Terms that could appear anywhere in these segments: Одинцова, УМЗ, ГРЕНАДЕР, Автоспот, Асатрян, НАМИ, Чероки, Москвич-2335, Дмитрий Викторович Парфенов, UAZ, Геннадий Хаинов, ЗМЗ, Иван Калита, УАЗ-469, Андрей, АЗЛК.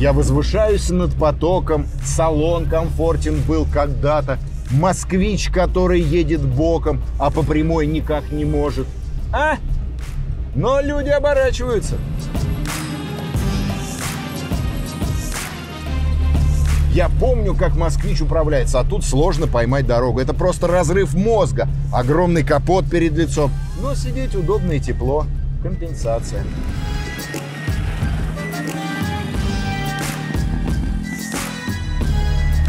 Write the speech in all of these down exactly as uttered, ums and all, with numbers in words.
Я возвышаюсь над потоком, салон комфортен был когда-то, москвич, который едет боком, а по прямой никак не может. А? Но люди оборачиваются. Я помню, как москвич управляется, а тут сложно поймать дорогу. Это просто разрыв мозга. Огромный капот перед лицом. Но сидеть удобно и тепло. Компенсация.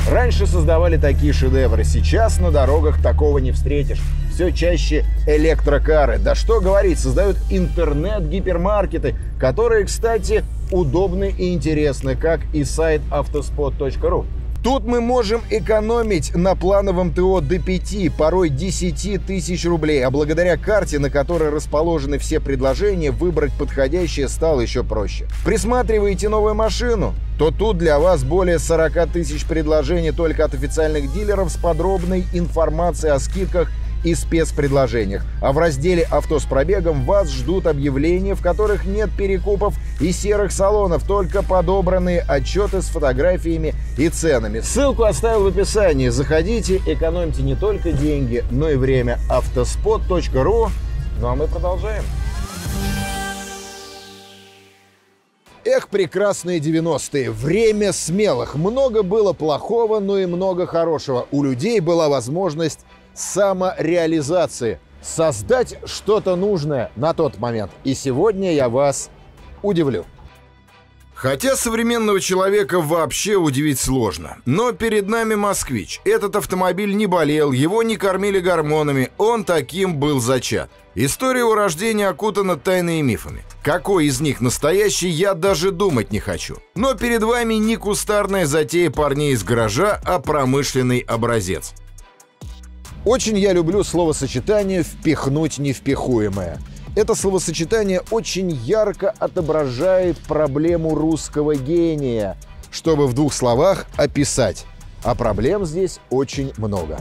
Раньше создавали такие шедевры. Сейчас на дорогах такого не встретишь. Все чаще электрокары. Да что говорить, создают интернет-гипермаркеты, которые, кстати, удобны и интересны, как и сайт автоспот точка ру. Тут мы можем экономить на плановом ТО до пяти, порой десяти тысяч рублей, а благодаря карте, на которой расположены все предложения, выбрать подходящее стало еще проще. Присматриваете новую машину? То тут для вас более сорока тысяч предложений только от официальных дилеров с подробной информацией о скидках и спецпредложениях. А в разделе «Авто с пробегом» вас ждут объявления, в которых нет перекупов и серых салонов, только подобранные отчеты с фотографиями и ценами. Ссылку оставил в описании. Заходите, экономьте не только деньги, но и время. автоспот точка ру. Ну а мы продолжаем. Эх, прекрасные девяностые, время смелых. Много было плохого, но и много хорошего. У людей была возможность самореализации, создать что-то нужное на тот момент. И сегодня я вас удивлю. Хотя современного человека вообще удивить сложно. Но перед нами москвич. Этот автомобиль не болел, его не кормили гормонами, он таким был зачат. История его рождения окутана тайными мифами. Какой из них настоящий, я даже думать не хочу. Но перед вами не кустарная затея парней из гаража, а промышленный образец. Очень я люблю словосочетание «впихнуть невпихуемое». Это словосочетание очень ярко отображает проблему русского гения, чтобы в двух словах описать. А проблем здесь очень много.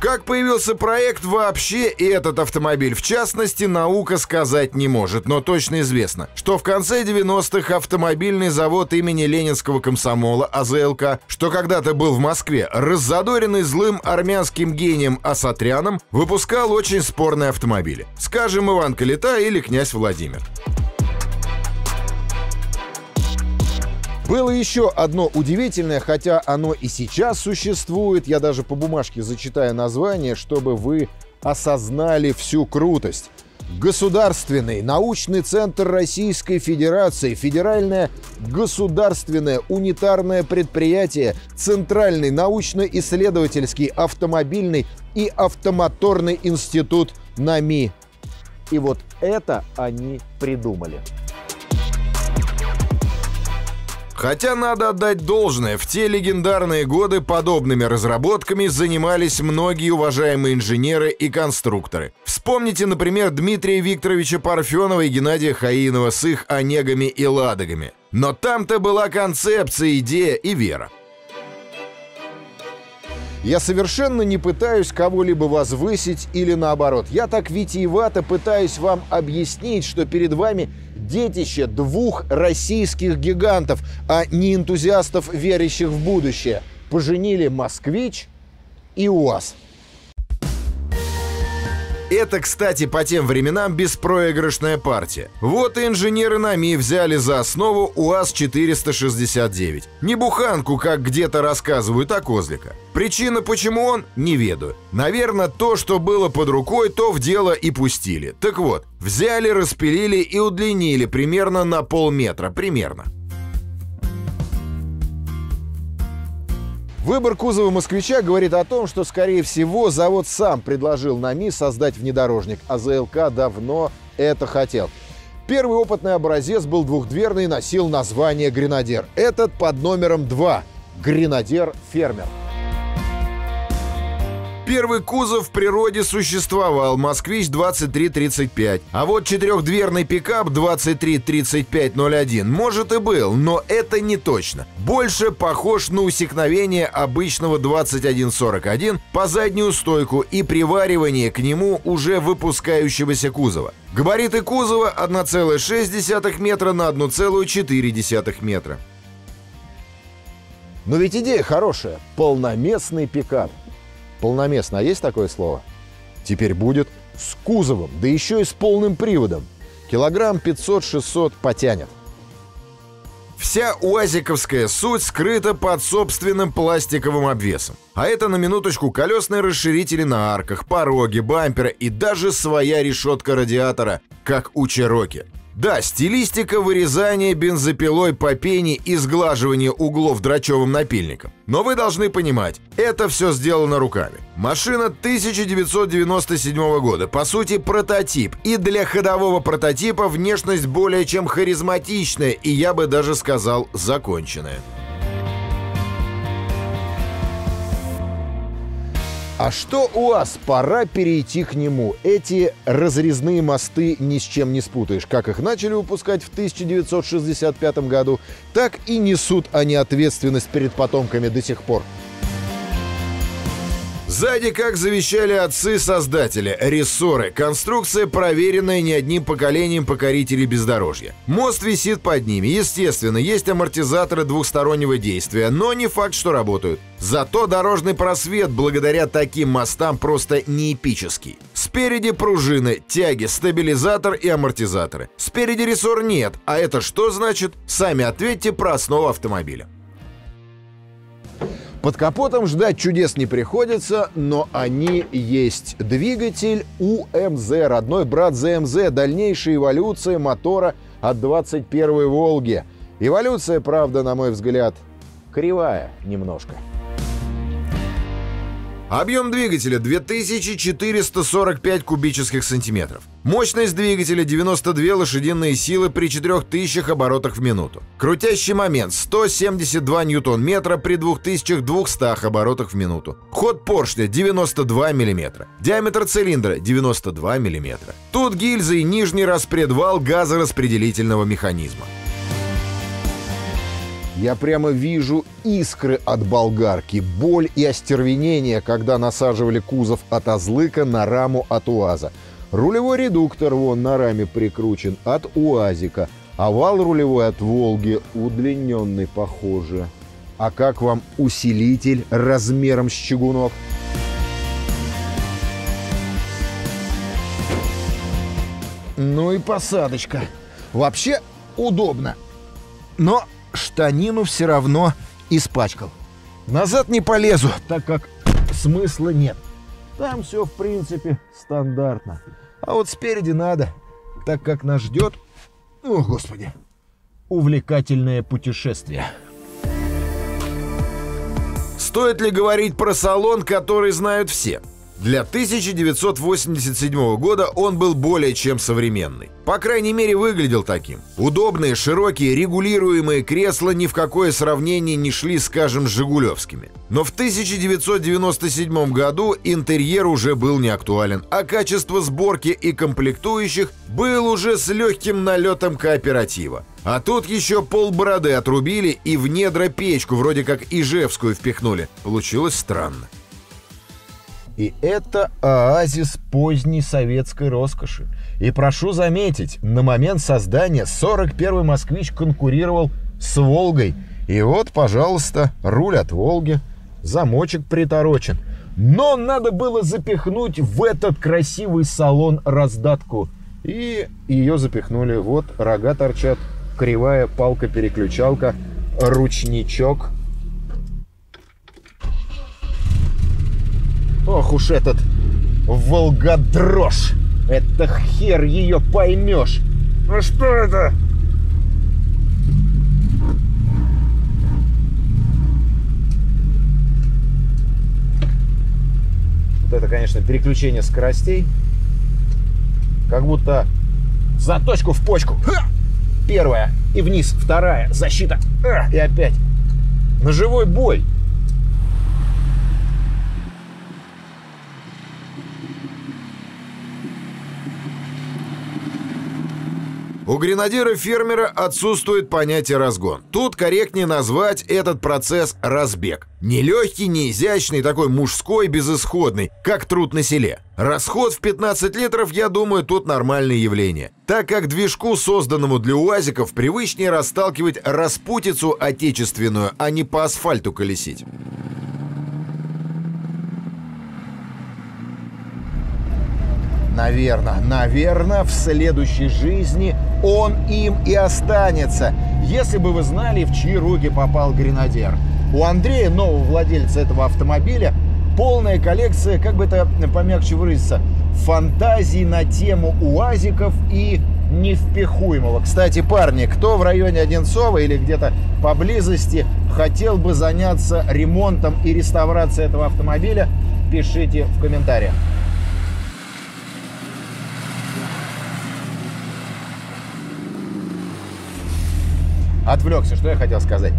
Как появился проект вообще и этот автомобиль, в частности, наука сказать не может, но точно известно, что в конце девяностых автомобильный завод имени Ленинского комсомола А З Л К, что когда-то был в Москве, раззадоренный злым армянским гением Асатряном, выпускал очень спорные автомобили. Скажем, Иван Калита или князь Владимир. Было еще одно удивительное, хотя оно и сейчас существует. Я даже по бумажке зачитаю название, чтобы вы осознали всю крутость. Государственный научный центр Российской Федерации, федеральное государственное унитарное предприятие, Центральный научно-исследовательский автомобильный и автомоторный институт НАМИ. И вот это они придумали. Хотя надо отдать должное, в те легендарные годы подобными разработками занимались многие уважаемые инженеры и конструкторы. Вспомните, например, Дмитрия Викторовича Парфенова и Геннадия Хаинова с их Онегами и Ладогами. Но там-то была концепция, идея и вера. Я совершенно не пытаюсь кого-либо возвысить или наоборот. Я так витиевато пытаюсь вам объяснить, что перед вами детище двух российских гигантов, а не энтузиастов, верящих в будущее. Поженили «Москвич» и «УАЗ». Это, кстати, по тем временам беспроигрышная партия. Вот и инженеры НАМИ взяли за основу УАЗ четыреста шестьдесят девять. Не буханку, как где-то рассказывают, а козлика. Причина, почему он, не ведаю. Наверное, то, что было под рукой, то в дело и пустили. Так вот, взяли, распилили и удлинили примерно на полметра, примерно. Выбор кузова «Москвича» говорит о том, что, скорее всего, завод сам предложил НАМИ создать внедорожник, а АЗЛК давно это хотел. Первый опытный образец был двухдверный и носил название «Гренадер». Этот под номером два – «Гренадер-фермер». Первый кузов в природе существовал — Москвич двадцать три тридцать пять. А вот четырехдверный пикап двадцать три тридцать пять ноль один может и был, но это не точно. Больше похож на усекновение обычного двадцать один сорок один по заднюю стойку и приваривание к нему уже выпускающегося кузова. Габариты кузова одна целая шесть десятых метра на одна целая четыре десятых метра. Но ведь идея хорошая. Полноместный пикап. Полноместно, а есть такое слово? Теперь будет с кузовом, да еще и с полным приводом. Килограмм пятьсот-шестьсот потянет. Вся уазиковская суть скрыта под собственным пластиковым обвесом. А это, на минуточку, колесные расширители на арках, пороги, бампера и даже своя решетка радиатора, как у Чероки. Да, стилистика вырезания бензопилой по пене и сглаживания углов драчевым напильником. Но вы должны понимать, это все сделано руками. Машина тысяча девятьсот девяносто седьмого года, по сути прототип. И для ходового прототипа внешность более чем харизматичная и, я бы даже сказал, законченная. А что у вас? Пора перейти к нему. Эти разрезные мосты ни с чем не спутаешь. Как их начали выпускать в тысяча девятьсот шестьдесят пятом году, так и несут они ответственность перед потомками до сих пор. Сзади, как завещали отцы-создатели, рессоры. Конструкция, проверенная не одним поколением покорителей бездорожья. Мост висит под ними. Естественно, есть амортизаторы двухстороннего действия, но не факт, что работают. Зато дорожный просвет благодаря таким мостам просто не эпический. Спереди пружины, тяги, стабилизатор и амортизаторы. Спереди рессор нет. А это что значит? Сами ответьте про основу автомобиля. Под капотом ждать чудес не приходится, но они есть. Двигатель У М З, родной брат З М З, дальнейшая эволюция мотора от двадцать первой «Волги». Эволюция, правда, на мой взгляд, кривая немножко. Объем двигателя две тысячи четыреста сорок пять кубических сантиметров. Мощность двигателя девяносто две лошадиные силы при четырёх тысячах оборотах в минуту. Крутящий момент сто семьдесят два ньютон-метра при двух тысячах двухстах оборотах в минуту. Ход поршня девяносто два миллиметра. Диаметр цилиндра девяносто два миллиметра. Тут гильзы и нижний распредвал газораспределительного механизма. Я прямо вижу искры от болгарки, боль и остервенение, когда насаживали кузов от Азлыка на раму от УАЗа. Рулевой редуктор вон на раме прикручен от УАЗика, овал рулевой от «Волги», удлиненный, похоже. А как вам усилитель размером с чугунок? Ну и посадочка. Вообще удобно, но штанину все равно испачкал. Назад не полезу, так как смысла нет. Там все, в принципе, стандартно. А вот спереди надо, так как нас ждет, о господи, увлекательное путешествие. Стоит ли говорить про салон, который знают все? Для тысяча девятьсот восемьдесят седьмого года он был более чем современный. По крайней мере, выглядел таким. Удобные, широкие, регулируемые кресла ни в какое сравнение не шли, скажем, с жигулевскими. Но в тысяча девятьсот девяносто седьмом году интерьер уже был не актуален, а качество сборки и комплектующих был уже с легким налетом кооператива. А тут еще полбороды отрубили и в недра печку, вроде как ижевскую, впихнули. Получилось странно. И это оазис поздней советской роскоши. И прошу заметить, на момент создания сорок первый «Москвич» конкурировал с «Волгой». И вот, пожалуйста, руль от «Волги», замочек приторочен. Но надо было запихнуть в этот красивый салон раздатку. И ее запихнули. Вот рога торчат, кривая палка-переключалка, ручничок. Ох уж этот волгодрожь! Это хер ее поймешь! Ну что это? Вот это, конечно, переключение скоростей. Как будто заточку в почку. Ха! Первая и вниз, вторая, защита. А! И опять. Ножевой бой. У гренадера-фермера отсутствует понятие «разгон». Тут корректнее назвать этот процесс «разбег». Нелегкий, неизящный, такой мужской, безысходный, как труд на селе. Расход в пятнадцать литров, я думаю, тут нормальное явление, так как движку, созданному для уазиков, привычнее расталкивать распутицу отечественную, а не по асфальту колесить. Наверное, наверное, в следующей жизни он им и останется. Если бы вы знали, в чьи руки попал гренадер. У Андрея, нового владельца этого автомобиля, полная коллекция, как бы это помягче выразиться, фантазий на тему уазиков и невпихуемого. Кстати, парни, кто в районе Одинцова или где-то поблизости хотел бы заняться ремонтом и реставрацией этого автомобиля, пишите в комментариях. Отвлекся, что я хотел сказать.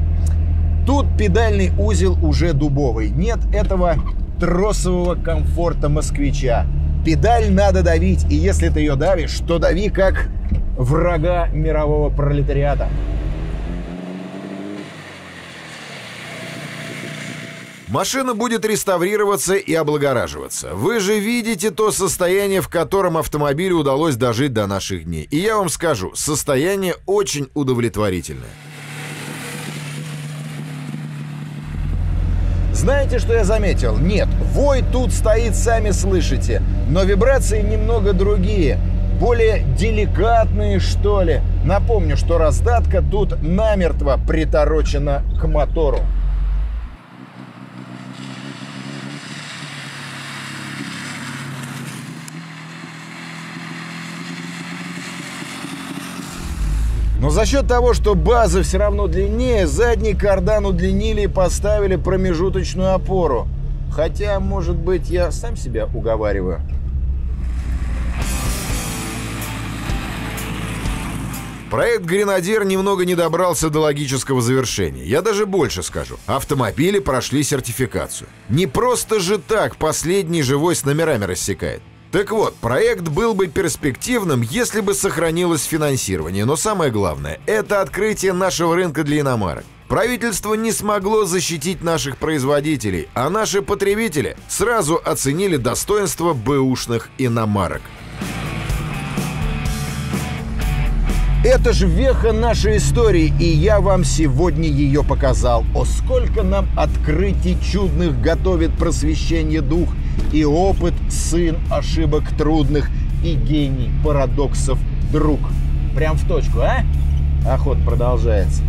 Тут педальный узел уже дубовый. Нет этого тросового комфорта москвича. Педаль надо давить, и если ты ее давишь, то дави как врага мирового пролетариата. Машина будет реставрироваться и облагораживаться. Вы же видите то состояние, в котором автомобилю удалось дожить до наших дней. И я вам скажу, состояние очень удовлетворительное. Знаете, что я заметил? Нет, вой тут стоит, сами слышите. Но вибрации немного другие, более деликатные, что ли. Напомню, что раздатка тут намертво приторочена к мотору. Но за счет того, что база все равно длиннее, задний кардан удлинили и поставили промежуточную опору. Хотя, может быть, я сам себя уговариваю. Проект «Гренадер» немного не добрался до логического завершения. Я даже больше скажу. Автомобили прошли сертификацию. Не просто же так последний живой с номерами рассекает. Так вот, проект был бы перспективным, если бы сохранилось финансирование, но самое главное – это открытие нашего рынка для иномарок. Правительство не смогло защитить наших производителей, а наши потребители сразу оценили достоинство бэушных иномарок. Это же веха нашей истории, и я вам сегодня ее показал. О, сколько нам открытий чудных готовит просвещение дух и опыт, сын ошибок трудных и гений парадоксов друг. Прям в точку, а? А ход продолжается.